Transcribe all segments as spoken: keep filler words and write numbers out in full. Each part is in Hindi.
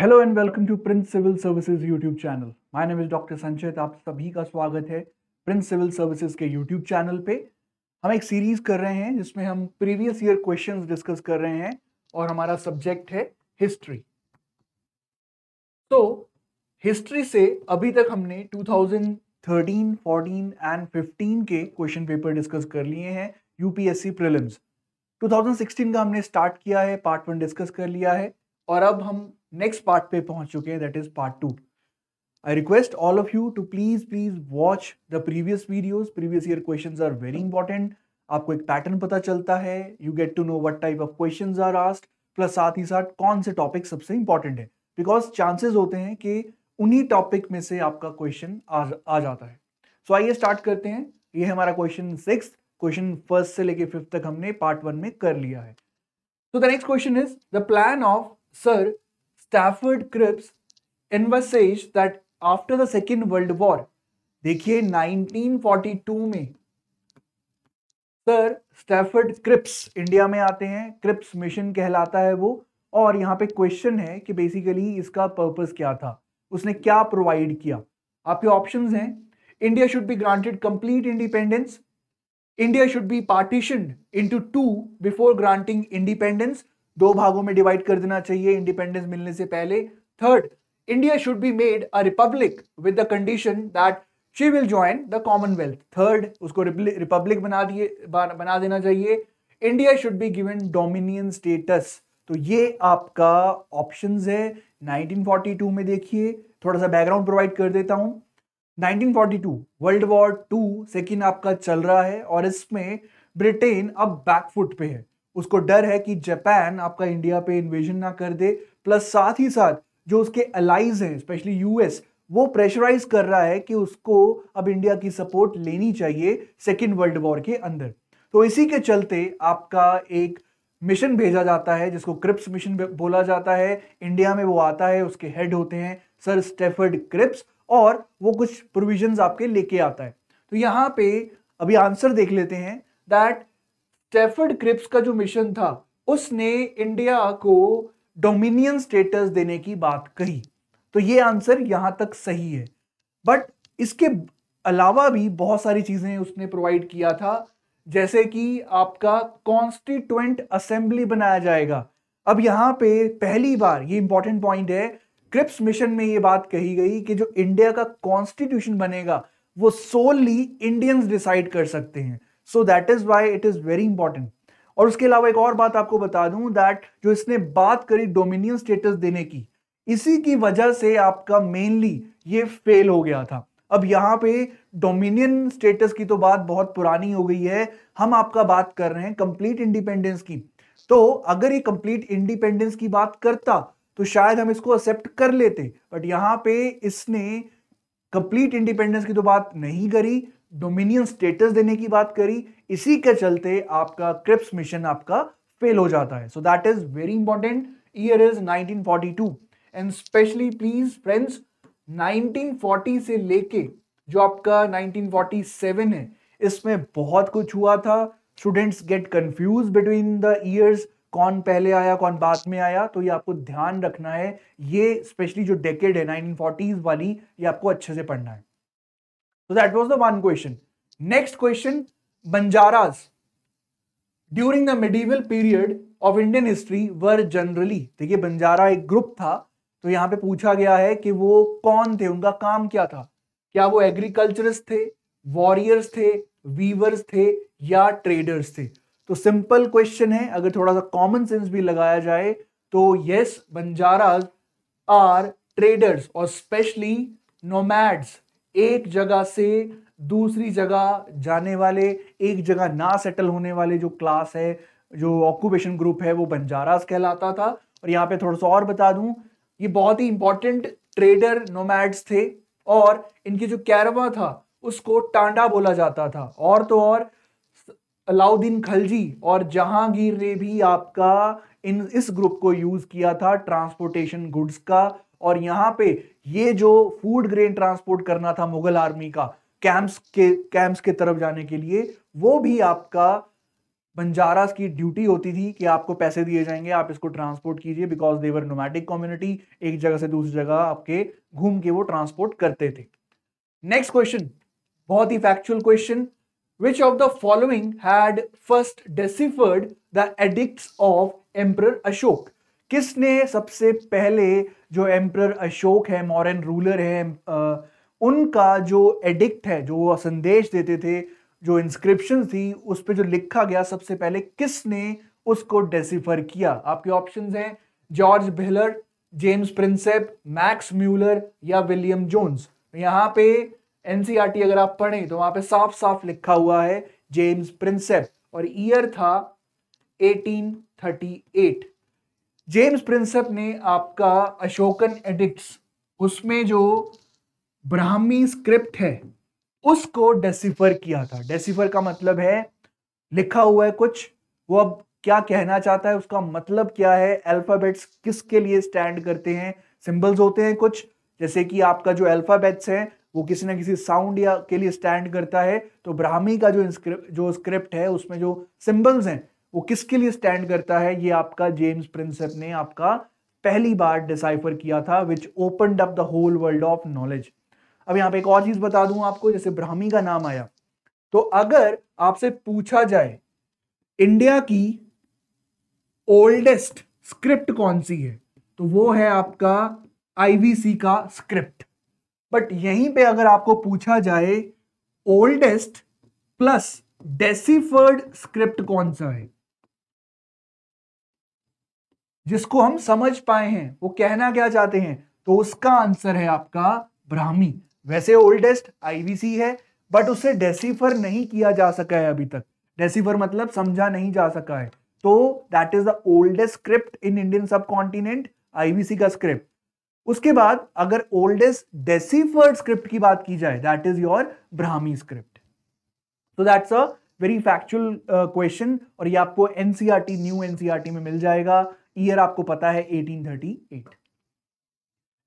Hello and welcome to Prince Civil Services YouTube channel. My name is doctor Sanchit. आप सभी का स्वागत है प्रिंस सिविल सर्विसेज के यूट्यूब चैनल पे। हम एक सीरीज कर रहे हैं जिसमें हम प्रीवियस ईयर क्वेश्चंस डिस्कस कर रहे हैं और हमारा सब्जेक्ट है हिस्ट्री। तो हिस्ट्री से अभी तक हमने two thousand thirteen, fourteen and fifteen के क्वेश्चन पेपर डिस्कस कर लिए हैं UPSC prelims. Two thousand sixteen का हमने स्टार्ट किया है, पार्ट वन डिस्कस कर लिया है और अब हम नेक्स्ट पार्ट पे पहुंच चुके हैं, that is part two. I request all of you to please please watch the previous videos. Previous year questions are very important. आपको एक पैटर्न पता चलता है, you get to know what type of questions are asked, plus साथ ही साथ कौन से टॉपिक सबसे इंपॉर्टेंट है, बिकॉज चांसेस होते हैं कि उन्हीं टॉपिक में से आपका क्वेश्चन आ, आ जाता है। सो so, आइए स्टार्ट करते हैं। ये हमारा क्वेश्चन सिक्स, क्वेश्चन फर्स्ट से लेके फिफ्थ तक हमने पार्ट वन में कर लिया है। So the next question is the plan of sir Stafford Cripps envisaged that after the Second World War, देखिए नाइनटीन फोर्टी टू में सर स्टैफर्ड क्रिप्स इंडिया में आते हैं, क्रिप्स मिशन कहलाता है वो, और यहाँ पे क्वेश्चन है कि बेसिकली इसका पर्पस क्या था, उसने क्या प्रोवाइड किया। आपके ऑप्शंस हैं India should be granted complete independence, India should be partitioned into two before granting independence, दो भागों में डिवाइड कर देना चाहिए इंडिपेंडेंस मिलने से पहले। Third, India should be made a republic with the condition that she will join the Commonwealth, third उसको रिपब्लिक बना दिए बना देना चाहिए। India should be given dominion status. तो ये आपका ऑप्शंस है। नाइनटीन फोर्टी टू में देखिए, थोड़ा सा बैकग्राउंड प्रोवाइड कर देता हूं। Nineteen forty two world war two second आपका चल रहा है और इसमें ब्रिटेन अब बैकफुट पे है, उसको डर है कि जापान आपका इंडिया पे इन्वेजन ना कर दे, प्लस साथ ही साथ जो उसके अलाइज हैं स्पेशली यूएस, वो प्रेशराइज कर रहा है कि उसको अब इंडिया की सपोर्ट लेनी चाहिए सेकेंड वर्ल्ड वॉर के अंदर। तो इसी के चलते आपका एक मिशन भेजा जाता है जिसको क्रिप्स मिशन बोला जाता है। इंडिया में वो आता है, उसके हेड होते हैं सर स्टैफर्ड क्रिप्स और वो कुछ प्रोविजन आपके लेके आता है। तो यहाँ पे अभी आंसर देख लेते हैं दैट स्टैफर्ड क्रिप्स का जो मिशन था उसने इंडिया को डोमिनियन स्टेटस देने की बात कही। तो ये आंसर यहाँ तक सही है, बट इसके अलावा भी बहुत सारी चीज़ें उसने प्रोवाइड किया था, जैसे कि आपका कॉन्स्टिट्यूएंट असेंबली बनाया जाएगा। अब यहाँ पे पहली बार ये इंपॉर्टेंट पॉइंट है, क्रिप्स मिशन में ये बात कही गई कि जो इंडिया का कॉन्स्टिट्यूशन बनेगा वो सोलली इंडियंस डिसाइड कर सकते हैं। So that is why it is very important. और उसके अलावा एक और बात आपको बता दूं दैट जो इसने बात करी डोमिनियन स्टेटस देने की, इसी की वजह से आपका मेनली ये फेल हो गया था। अब यहाँ पे डोमिनियन स्टेटस की तो बात बहुत पुरानी हो गई है, हम आपका बात कर रहे हैं कंप्लीट इंडिपेंडेंस की। तो अगर ये कंप्लीट इंडिपेंडेंस की बात करता तो शायद हम इसको एक्सेप्ट कर लेते, बट यहाँ पे इसने कंप्लीट इंडिपेंडेंस की तो बात नहीं करी, डोमिनियन स्टेटस देने की बात करी। इसी के चलते आपका क्रिप्स मिशन आपका फेल हो जाता है। So that is very important. Year is nineteen forty two and specially please friends nineteen forty से लेके जो आपका नाइनटीन फोर्टी सेवन है इसमें बहुत कुछ हुआ था। Students get confuse between the years, कौन पहले आया कौन बाद में आया, तो ये आपको ध्यान रखना है। ये स्पेशली जो डेकेड है नाइनटीन फोर्टीज़ वाली, ये आपको अच्छे से पढ़ना है। So that was the one question. Next question, Banjaras during the medieval period of Indian history were generally, देखिए बंजारा एक ग्रुप था, तो यहाँ पे पूछा गया है कि वो कौन थे, उनका काम क्या था, क्या वो एग्रीकल्चरिस्ट थे, वॉरियर्स थे, वीवर्स थे या ट्रेडर्स थे। तो सिंपल क्वेश्चन है, अगर थोड़ा सा कॉमन सेंस भी लगाया जाए तो यस, बंजाराज आर ट्रेडर्स और स्पेशली नोमैड्स, एक जगह से दूसरी जगह जाने वाले, एक जगह ना सेटल होने वाले जो क्लास है, जो ऑक्यूपेशन ग्रुप है, वो बंजारास कहलाता था। और यहाँ पे थोड़ा सा और बता दूं, ये बहुत ही इंपॉर्टेंट ट्रेडर नोमैड्स थे और इनकी जो कैरवा था उसको टांडा बोला जाता था। और तो और अलाउद्दीन खिलजी और जहांगीर ने भी आपका इन इस ग्रुप को यूज किया था ट्रांसपोर्टेशन गुड्स का। और यहाँ पे ये जो फूड ग्रेन ट्रांसपोर्ट करना था मुगल आर्मी का कैंप्स के कैंप्स के तरफ जाने के लिए, वो भी आपका बंजारास की ड्यूटी होती थी कि आपको पैसे दिए जाएंगे, आप इसको ट्रांसपोर्ट कीजिए, बिकॉज देवर नोमैडिक कम्युनिटी, एक जगह से दूसरी जगह आपके घूम के वो ट्रांसपोर्ट करते थे। नेक्स्ट क्वेश्चन, बहुत ही factual question, which of the following had first deciphered the edicts of emperor Ashoka? किसने सबसे पहले जो एम्परर अशोक है, मॉरन रूलर है, आ, उनका जो एडिक्ट है, जो वो संदेश देते थे, जो इंस्क्रिप्शन थी, उस पे जो लिखा गया, सबसे पहले किसने उसको डेसिफर किया? आपके ऑप्शंस हैं George Buhler, James Prinsep, Max Muller या विलियम जोन्स। यहाँ पे एनसीईआरटी अगर आप पढ़ें तो वहाँ पे साफ साफ लिखा हुआ है जेम्स प्रिंसेप, और ईयर था अठारह सौ अड़तीस। जेम्स प्रिंसेप ने आपका अशोकन एडिक्ट्स, उसमें जो ब्राह्मी स्क्रिप्ट है, उसको डेसिफर किया था। डेसिफर का मतलब है लिखा हुआ है कुछ, वो अब क्या कहना चाहता है, उसका मतलब क्या है, अल्फाबेट्स किसके लिए स्टैंड करते हैं, सिंबल्स होते हैं कुछ, जैसे कि आपका जो अल्फाबेट्स हैं वो किसी ना किसी साउंड या के लिए स्टैंड करता है, तो ब्राह्मी का जो स्क्रिप्ट जो स्क्रिप्ट है उसमें जो सिंबल्स हैं वो किसके लिए स्टैंड करता है, ये आपका जेम्स प्रिंसेप ने आपका पहली बार डिसाइफर किया था, which opened up the whole world of knowledge. अब यहाँ पे एक और चीज बता दूं आपको, जैसे ब्राह्मी का नाम आया, तो अगर आपसे पूछा जाए इंडिया की ओल्डेस्ट स्क्रिप्ट कौन सी है, तो वो है आपका आईवीसी का स्क्रिप्ट। बट यहीं पे अगर आपको पूछा जाए ओल्डेस्ट प्लस डेसिफर्ड स्क्रिप्ट कौन सा है, जिसको हम समझ पाए हैं, वो कहना क्या चाहते हैं, तो उसका आंसर है आपका ब्राह्मी। वैसे ओल्डेस्ट आईवीसी है, बट उसे डेसिफर नहीं किया जा सका है अभी तक, डेसिफर मतलब समझा नहीं जा सका है, तो that is the oldest script in Indian subcontinent, IVC का स्क्रिप्ट। उसके बाद अगर ओल्डेस्ट डेसिफर्ड स्क्रिप्ट की बात की जाए, that is your Brahmi script. तो that's a very factual question, और ये आपको एनसीईआरटी, न्यू एनसीईआरटी में मिल जाएगा। ईयर आपको पता है eighteen thirty eight.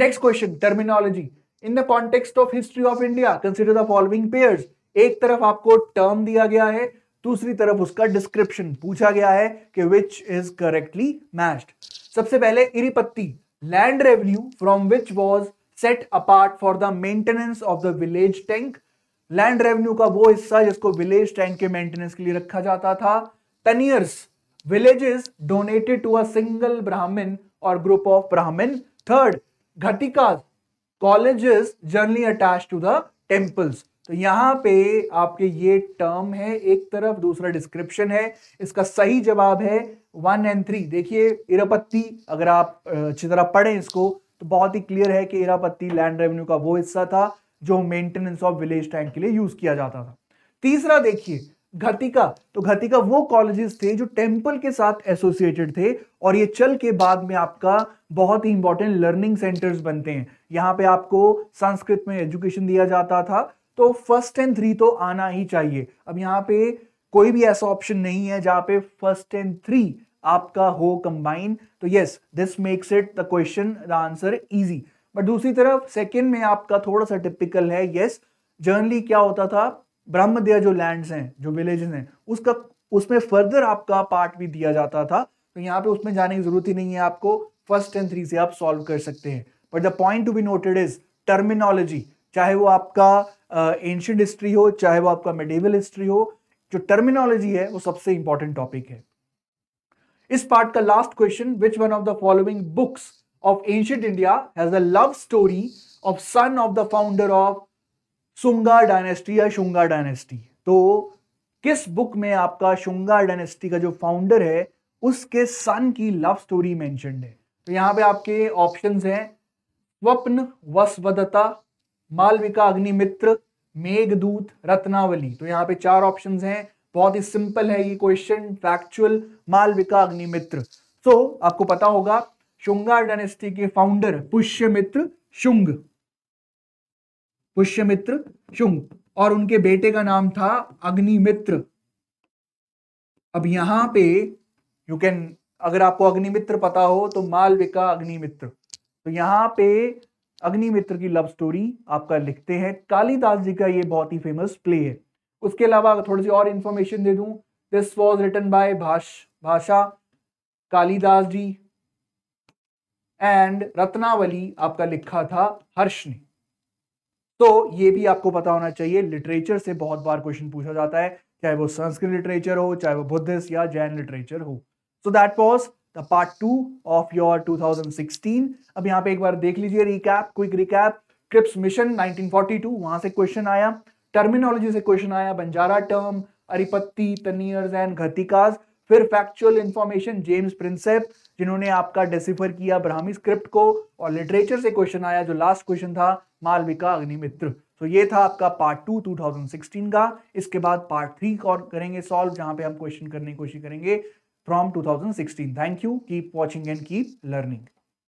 Next question, terminology. In the context of history of India, consider the following pairs. एक तरफ आपको term दिया गया है, दूसरी तरफ उसका description पूछा गया है कि which is correctly matched. सबसे पहले इरिपत्ती, land revenue from which was set apart for the maintenance of the village tank. Land revenue का वो हिस्सा जिसको village tank के maintenance के लिए रखा जाता था। Teniers, villages donated to a single Brahmin or group of Brahmin. Third, घटिकास, colleges generally attach to the temples. तो यहाँ पे आपके ये टर्म है एक तरफ, दूसरा डिस्क्रिप्शन है। इसका सही जवाब है वन एंड थ्री। देखिए इरापत्ती, अगर आप अच्छी तरह पढ़ें इसको तो बहुत ही क्लियर है कि इरापत्ती लैंड रेवेन्यू का वो हिस्सा था जो मेंटेनेंस ऑफ विलेज टैंक के लिए यूज किया जाता था। तीसरा देखिए घटिका, तो घटिका वो कॉलेजेस थे जो टेम्पल के साथ एसोसिएटेड थे, और ये चल के बाद में आपका बहुत ही इंपॉर्टेंट लर्निंग सेंटर्स बनते हैं। यहाँ पे आपको संस्कृत में एजुकेशन दिया जाता था, तो फर्स्ट एंड थ्री तो आना ही चाहिए। अब यहाँ पे कोई भी ऐसा ऑप्शन नहीं है जहाँ पे फर्स्ट एंड थ्री आपका हो कंबाइन, तो yes this makes it the question, the answer easy. But दूसरी तरफ सेकेंड में आपका थोड़ा सा टिपिकल है। यस, जनरली क्या होता था, ब्रह्मदेया जो लैंड्स हैं, जो विलेजेस हैं, उसका उसमें फर्दर आपका पार्ट भी दिया जाता था, तो यहाँ पे उसमें जाने की जरूरत ही नहीं है, आपको फर्स्ट एंड थ्री से आप सॉल्व कर सकते हैं। But the point to be noted is terminology, चाहे वो आपका एंशिएंट uh, हिस्ट्री हो, चाहे वो आपका मेडिवल हिस्ट्री हो, जो टर्मिनोलॉजी है वो सबसे इंपॉर्टेंट टॉपिक है। इस पार्ट का last question, which one of the following books of ancient India has a love story of son of the founder of Shunga dynasty या शुंगा डायनेस्टी? तो किस बुक में आपका शुंगा डायनेस्टी का जो फाउंडर है उसके सन की लव स्टोरी मेंशन्ड है? तो यहाँ पे आपके ऑप्शंस हैं स्वप्न वसवदत्ता, मालविका अग्निमित्र, मेघदूत, रत्नावली। तो यहाँ पे चार ऑप्शंस हैं, बहुत ही सिंपल है ये question, factual, Malavika Agnimitra. So so, आपको पता होगा शुंगा डायनेस्टी के फाउंडर पुष्यमित्र शुंग, पुष्यमित्र शुंग, और उनके बेटे का नाम था अग्निमित्र। अब यहाँ पे यू कैन, अगर आपको अग्निमित्र पता हो तो मालविका अग्निमित्र, तो यहाँ पे अग्निमित्र की लव स्टोरी आपका लिखते हैं। कालिदास जी का ये बहुत ही फेमस प्ले है। उसके अलावा थोड़ी सी और इन्फॉर्मेशन दे दूं, This was written by Bhash, Bhasha, Kalidas ji and Ratnavali आपका लिखा था हर्ष ने। तो ये भी आपको पता होना चाहिए, लिटरेचर से बहुत बार क्वेश्चन पूछा जाता है, चाहे वो संस्कृत लिटरेचर हो, चाहे वो बुद्धिस्ट या जैन लिटरेचर हो। So that was the part two of your two thousand sixteen. अब यहाँ पे एक बार देख लीजिए recap, quick recap. Cripps mission nineteen forty two, वहां से क्वेश्चन आया, टर्मिनोलॉजी से क्वेश्चन आया, बंजारा टर्म, अरिपत्ति, तनियर्स एंड घतिकास। फिर फैक्चुअल इंफॉर्मेशन, जेम्स प्रिंसेप, जिन्होंने आपका डिसिफर किया ब्राह्मी स्क्रिप्ट को। और लिटरेचर से क्वेश्चन आया, जो लास्ट क्वेश्चन था, मालविका अग्निमित्र। तो ये था आपका part two two thousand sixteen का। इसके बाद पार्ट थ्री करेंगे सॉल्व, जहां पे हम क्वेश्चन करने की कोशिश करेंगे from two thousand sixteen. Thank you, keep watching and keep learning.